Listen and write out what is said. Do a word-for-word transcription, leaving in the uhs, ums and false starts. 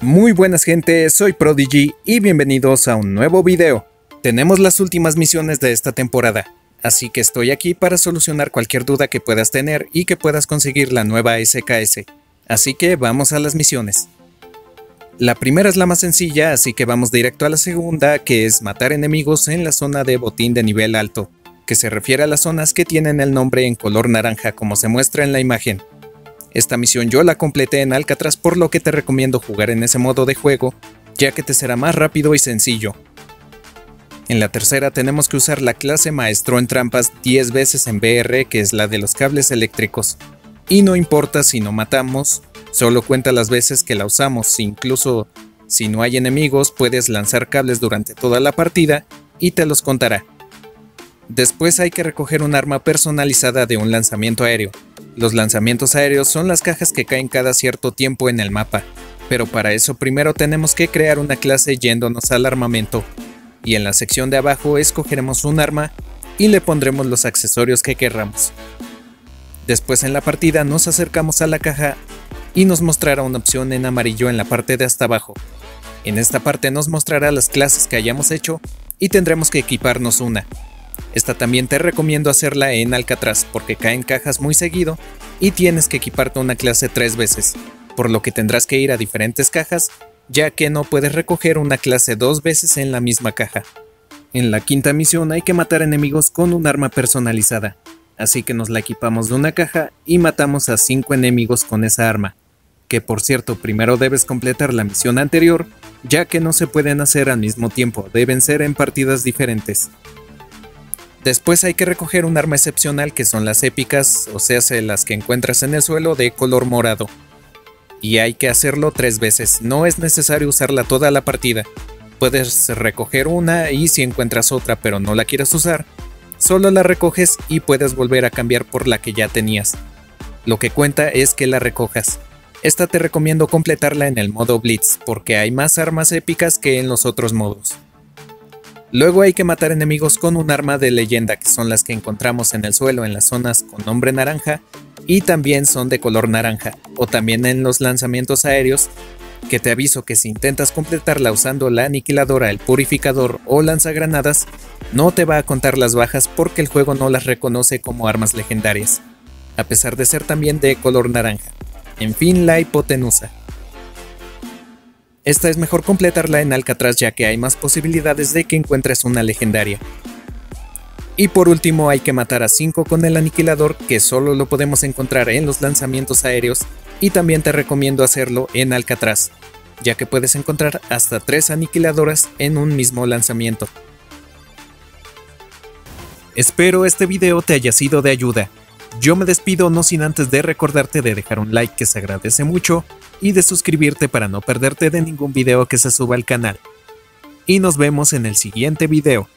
Muy buenas gente, soy Prodigy y bienvenidos a un nuevo video. Tenemos las últimas misiones de esta temporada, así que estoy aquí para solucionar cualquier duda que puedas tener y que puedas conseguir la nueva S K S. Así que vamos a las misiones. La primera es la más sencilla, así que vamos directo a la segunda, que es matar enemigos en la zona de botín de nivel alto, que se refiere a las zonas que tienen el nombre en color naranja como se muestra en la imagen. Esta misión yo la completé en Alcatraz, por lo que te recomiendo jugar en ese modo de juego, ya que te será más rápido y sencillo. En la tercera tenemos que usar la clase Maestro en trampas diez veces en B R, que es la de los cables eléctricos. Y no importa si no matamos, solo cuenta las veces que la usamos. Incluso si no hay enemigos, puedes lanzar cables durante toda la partida y te los contará. Después hay que recoger un arma personalizada de un lanzamiento aéreo. Los lanzamientos aéreos son las cajas que caen cada cierto tiempo en el mapa, pero para eso primero tenemos que crear una clase yéndonos al armamento, y en la sección de abajo escogeremos un arma y le pondremos los accesorios que querramos. Después en la partida nos acercamos a la caja y nos mostrará una opción en amarillo en la parte de hasta abajo. En esta parte nos mostrará las clases que hayamos hecho y tendremos que equiparnos una. Esta también te recomiendo hacerla en Alcatraz porque caen cajas muy seguido y tienes que equiparte una clase tres veces, por lo que tendrás que ir a diferentes cajas, ya que no puedes recoger una clase dos veces en la misma caja. En la quinta misión hay que matar enemigos con un arma personalizada, así que nos la equipamos de una caja y matamos a cinco enemigos con esa arma, que por cierto primero debes completar la misión anterior, ya que no se pueden hacer al mismo tiempo, deben ser en partidas diferentes. Después hay que recoger un arma excepcional que son las épicas, o sea, las que encuentras en el suelo de color morado. Y hay que hacerlo tres veces, no es necesario usarla toda la partida. Puedes recoger una y si encuentras otra pero no la quieres usar, solo la recoges y puedes volver a cambiar por la que ya tenías. Lo que cuenta es que la recojas. Esta te recomiendo completarla en el modo Blitz, porque hay más armas épicas que en los otros modos. Luego hay que matar enemigos con un arma de leyenda, que son las que encontramos en el suelo en las zonas con nombre naranja y también son de color naranja, o también en los lanzamientos aéreos, que te aviso que si intentas completarla usando la aniquiladora, el purificador o lanzagranadas, no te va a contar las bajas porque el juego no las reconoce como armas legendarias, a pesar de ser también de color naranja. En fin, la hipotenusa. Esta es mejor completarla en Alcatraz, ya que hay más posibilidades de que encuentres una legendaria. Y por último hay que matar a cinco con el aniquilador, que solo lo podemos encontrar en los lanzamientos aéreos, y también te recomiendo hacerlo en Alcatraz, ya que puedes encontrar hasta tres aniquiladoras en un mismo lanzamiento. Espero este video te haya sido de ayuda. Yo me despido no sin antes de recordarte de dejar un like, que se agradece mucho, y de suscribirte para no perderte de ningún video que se suba al canal. Y nos vemos en el siguiente video.